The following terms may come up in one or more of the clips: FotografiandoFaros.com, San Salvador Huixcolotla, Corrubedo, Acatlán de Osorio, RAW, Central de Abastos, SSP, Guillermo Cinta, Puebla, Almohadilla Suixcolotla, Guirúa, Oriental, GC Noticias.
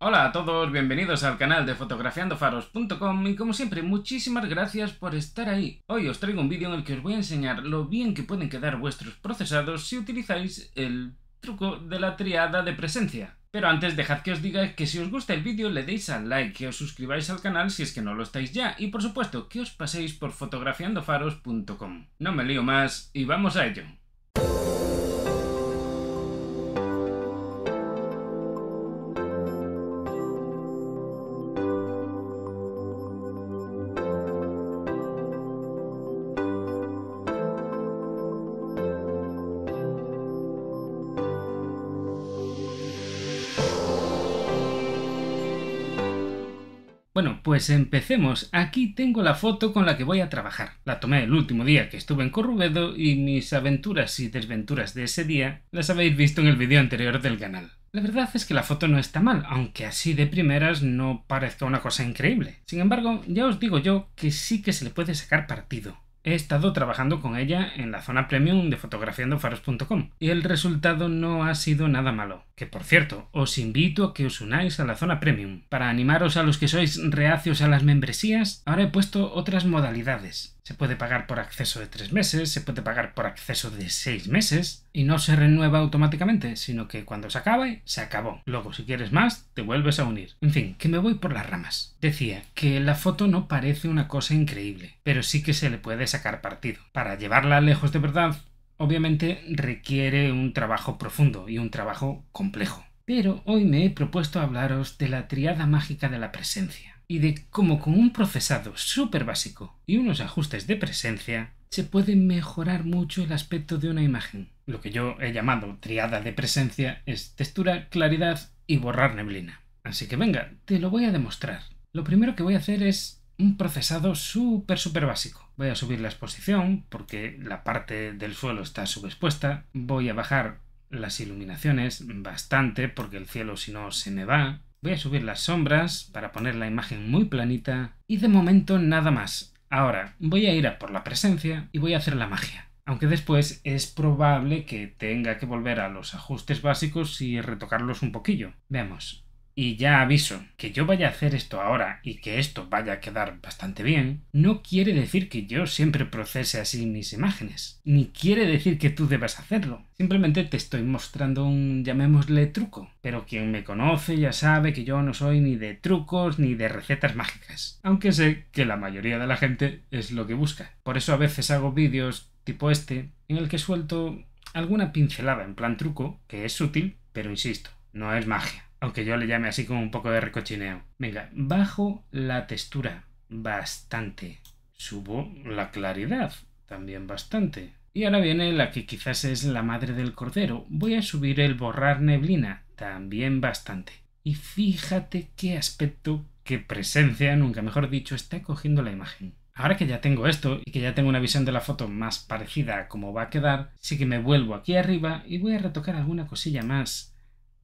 Hola a todos, bienvenidos al canal de FotografiandoFaros.com y como siempre muchísimas gracias por estar ahí. Hoy os traigo un vídeo en el que os voy a enseñar lo bien que pueden quedar vuestros procesados si utilizáis el truco de la triada de presencia. Pero antes dejad que os diga que si os gusta el vídeo le deis al like, que os suscribáis al canal si es que no lo estáis ya y por supuesto que os paséis por FotografiandoFaros.com. No me lío más y vamos a ello. Bueno, pues empecemos. Aquí tengo la foto con la que voy a trabajar. La tomé el último día que estuve en Corrubedo y mis aventuras y desventuras de ese día las habéis visto en el vídeo anterior del canal. La verdad es que la foto no está mal, aunque así de primeras no parezca una cosa increíble. Sin embargo, ya os digo yo que sí que se le puede sacar partido. He estado trabajando con ella en la zona premium de fotografiandofaros.com y el resultado no ha sido nada malo. Que por cierto, os invito a que os unáis a la zona premium. Para animaros a los que sois reacios a las membresías, ahora he puesto otras modalidades. Se puede pagar por acceso de 3 meses, se puede pagar por acceso de 6 meses y no se renueva automáticamente, sino que cuando se acabe, se acabó. Luego, si quieres más, te vuelves a unir. En fin, que me voy por las ramas. Decía que la foto no parece una cosa increíble, pero sí que se le puede sacar partido. Para llevarla lejos de verdad, obviamente requiere un trabajo profundo y un trabajo complejo. Pero hoy me he propuesto hablaros de la triada mágica de la presencia. Y de cómo con un procesado súper básico y unos ajustes de presencia se puede mejorar mucho el aspecto de una imagen. Lo que yo he llamado triada de presencia es textura, claridad y borrar neblina. Así que venga, te lo voy a demostrar. Lo primero que voy a hacer es un procesado súper básico. Voy a subir la exposición porque la parte del suelo está subexpuesta. Voy a bajar las iluminaciones bastante porque el cielo si no se me va. Voy a subir las sombras para poner la imagen muy planita y de momento nada más. Ahora voy a ir a por la presencia y voy a hacer la magia. Aunque después es probable que tenga que volver a los ajustes básicos y retocarlos un poquillo. Veamos. Y ya aviso, que yo vaya a hacer esto ahora y que esto vaya a quedar bastante bien, no quiere decir que yo siempre procese así mis imágenes, ni quiere decir que tú debas hacerlo. Simplemente te estoy mostrando un, llamémosle, truco. Pero quien me conoce ya sabe que yo no soy ni de trucos ni de recetas mágicas. Aunque sé que la mayoría de la gente es lo que busca. Por eso a veces hago vídeos tipo este, en el que suelto alguna pincelada en plan truco, que es útil, pero insisto, no es magia. Aunque yo le llame así como un poco de recochineo. Venga, bajo la textura bastante. Subo la claridad también bastante. Y ahora viene la que quizás es la madre del cordero. Voy a subir el borrar neblina también bastante. Y fíjate qué aspecto, qué presencia, nunca mejor dicho, está cogiendo la imagen. Ahora que ya tengo esto y que ya tengo una visión de la foto más parecida a cómo va a quedar, sí que me vuelvo aquí arriba y voy a retocar alguna cosilla más.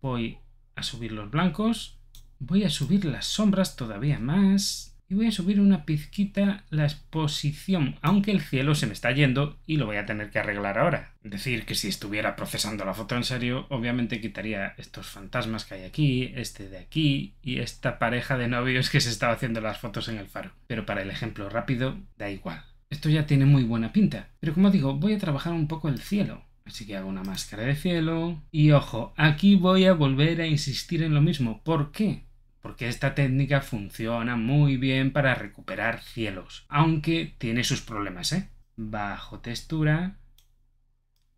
Voy a subir los blancos, voy a subir las sombras todavía más y voy a subir una pizquita la exposición, aunque el cielo se me está yendo y lo voy a tener que arreglar ahora. Decir que si estuviera procesando la foto en serio, obviamente quitaría estos fantasmas que hay aquí, este de aquí y esta pareja de novios que se estaba haciendo las fotos en el faro. Pero para el ejemplo rápido, da igual. Esto ya tiene muy buena pinta, pero como digo, voy a trabajar un poco el cielo. Así que hago una máscara de cielo. Y ojo, aquí voy a volver a insistir en lo mismo. ¿Por qué? Porque esta técnica funciona muy bien para recuperar cielos. Aunque tiene sus problemas, ¿eh? Bajo textura.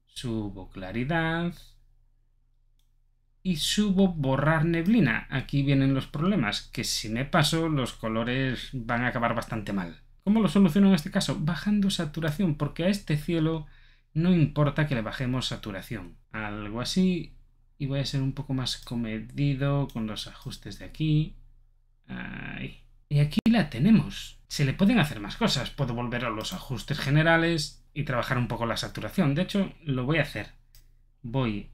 Subo claridad. Y subo borrar neblina. Aquí vienen los problemas. Que si me paso, los colores van a acabar bastante mal. ¿Cómo lo soluciono en este caso? Bajando saturación. Porque a este cielo no importa que le bajemos saturación, algo así, y voy a ser un poco más comedido con los ajustes de aquí. Ahí. Y aquí la tenemos. Se le pueden hacer más cosas, puedo volver a los ajustes generales y trabajar un poco la saturación, de hecho lo voy a hacer. Voy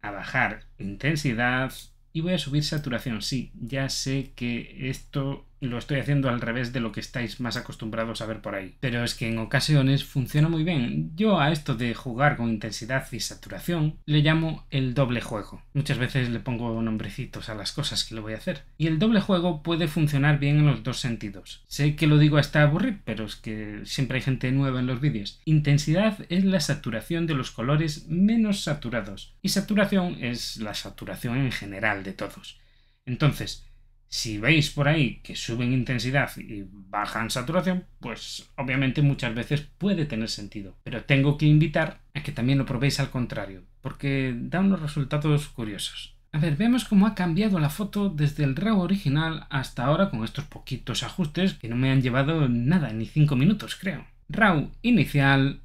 a bajar intensidad y voy a subir saturación, sí, ya sé que esto lo estoy haciendo al revés de lo que estáis más acostumbrados a ver por ahí. Pero es que en ocasiones funciona muy bien. Yo a esto de jugar con intensidad y saturación le llamo el doble juego. Muchas veces le pongo nombrecitos a las cosas que le voy a hacer. Y el doble juego puede funcionar bien en los dos sentidos. Sé que lo digo hasta aburrir, pero es que siempre hay gente nueva en los vídeos. Intensidad es la saturación de los colores menos saturados. Y saturación es la saturación en general de todos. Entonces, si veis por ahí que suben intensidad y bajan saturación, pues obviamente muchas veces puede tener sentido. Pero tengo que invitar a que también lo probéis al contrario, porque da unos resultados curiosos. A ver, veamos cómo ha cambiado la foto desde el RAW original hasta ahora con estos poquitos ajustes que no me han llevado nada, ni 5 minutos creo. RAW inicial,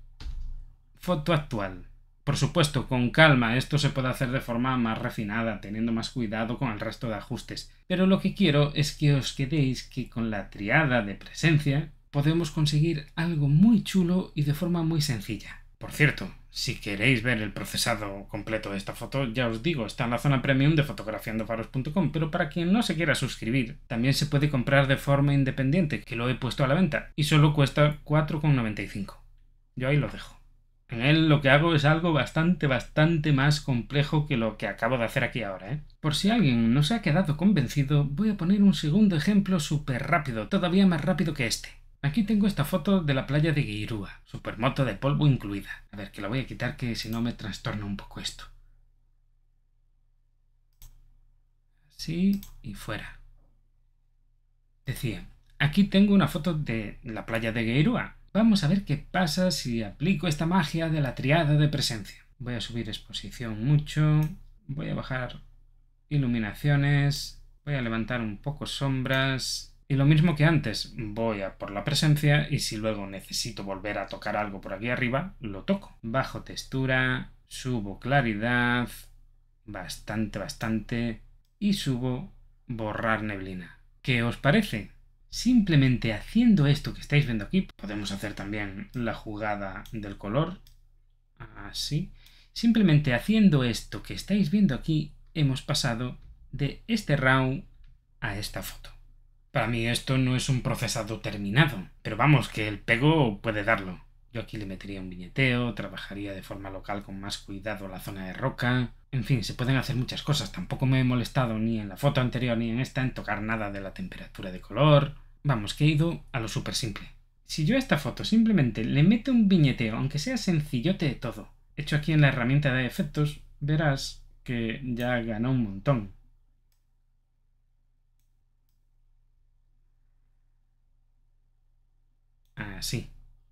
foto actual. Por supuesto, con calma, esto se puede hacer de forma más refinada, teniendo más cuidado con el resto de ajustes. Pero lo que quiero es que os quedéis que con la triada de presencia podemos conseguir algo muy chulo y de forma muy sencilla. Por cierto, si queréis ver el procesado completo de esta foto, ya os digo, está en la zona premium de FotografiandoFaros.com, pero para quien no se quiera suscribir, también se puede comprar de forma independiente, que lo he puesto a la venta, y solo cuesta 4,95 €. Yo ahí lo dejo. En él lo que hago es algo bastante más complejo que lo que acabo de hacer aquí ahora, ¿eh? Por si alguien no se ha quedado convencido, voy a poner un segundo ejemplo súper rápido, todavía más rápido que este. Aquí tengo esta foto de la playa de Guirúa, supermoto de polvo incluida. A ver, que la voy a quitar, que si no me trastorna un poco esto. Así y fuera. Decía, aquí tengo una foto de la playa de Guirúa. Vamos a ver qué pasa si aplico esta magia de la triada de presencia. Voy a subir exposición mucho, voy a bajar iluminaciones, voy a levantar un poco sombras. Y lo mismo que antes, voy a por la presencia y si luego necesito volver a tocar algo por aquí arriba, lo toco. Bajo textura, subo claridad, bastante, y subo borrar neblina. ¿Qué os parece? Simplemente haciendo esto que estáis viendo aquí, podemos hacer también la jugada del color, así. Simplemente haciendo esto que estáis viendo aquí, hemos pasado de este RAW a esta foto. Para mí esto no es un procesado terminado, pero vamos, que el pego puede darlo. Yo aquí le metería un viñeteo, trabajaría de forma local con más cuidado la zona de roca. En fin, se pueden hacer muchas cosas. Tampoco me he molestado ni en la foto anterior ni en esta en tocar nada de la temperatura de color. Vamos, que he ido a lo súper simple. Si yo a esta foto simplemente le meto un viñeteo, aunque sea sencillote de todo, hecho aquí en la herramienta de efectos, verás que ya ganó un montón. Así.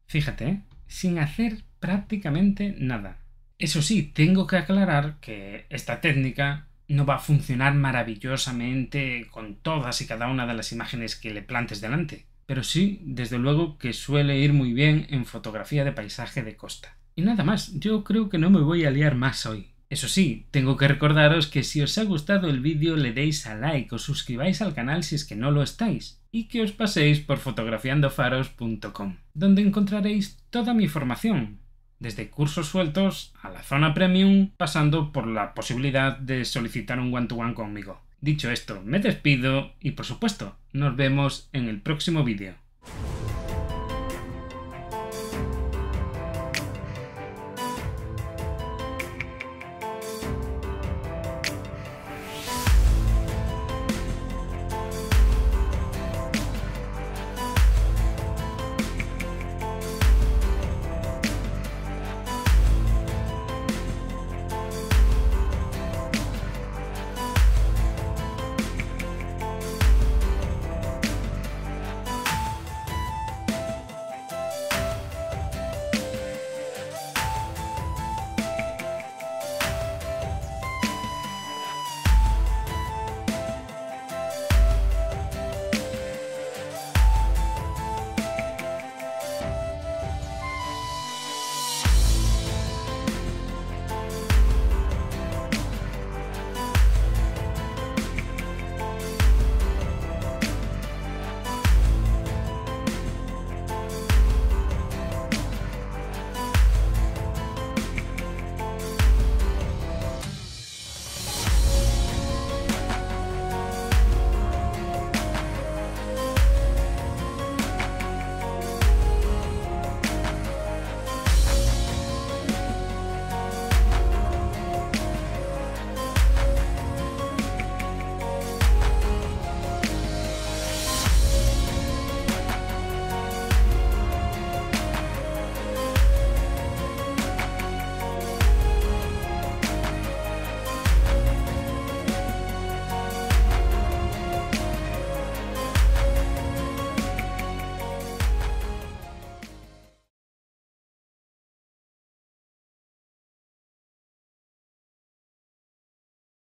Fíjate, ¿eh? Sin hacer prácticamente nada. Eso sí, tengo que aclarar que esta técnica no va a funcionar maravillosamente con todas y cada una de las imágenes que le plantes delante, pero sí, desde luego, que suele ir muy bien en fotografía de paisaje de costa. Y nada más, yo creo que no me voy a liar más hoy. Eso sí, tengo que recordaros que si os ha gustado el vídeo le deis a like, os suscribáis al canal si es que no lo estáis y que os paséis por fotografiandofaros.com, donde encontraréis toda mi formación, desde cursos sueltos a la zona premium, pasando por la posibilidad de solicitar un one-to-one conmigo. Dicho esto, me despido y por supuesto, nos vemos en el próximo vídeo.